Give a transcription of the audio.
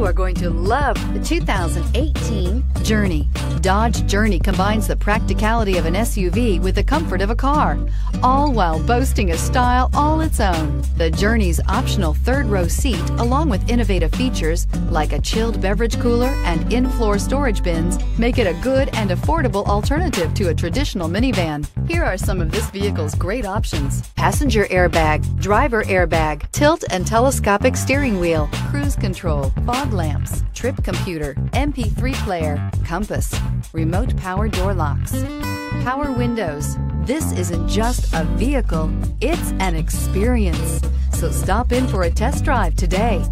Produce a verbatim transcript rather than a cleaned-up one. You are going to love the two thousand eighteen Journey. Dodge Journey combines the practicality of an S U V with the comfort of a car, all while boasting a style all its own. The Journey's optional third-row seat, along with innovative features like a chilled beverage cooler and in-floor storage bins, make it a good and affordable alternative to a traditional minivan. Here are some of this vehicle's great options: passenger airbag, driver airbag, tilt and telescopic steering wheel, cruise control, fog lamps, trip computer, M P three player, compass, remote power door locks, power windows. This isn't just a vehicle, it's an experience. So stop in for a test drive today.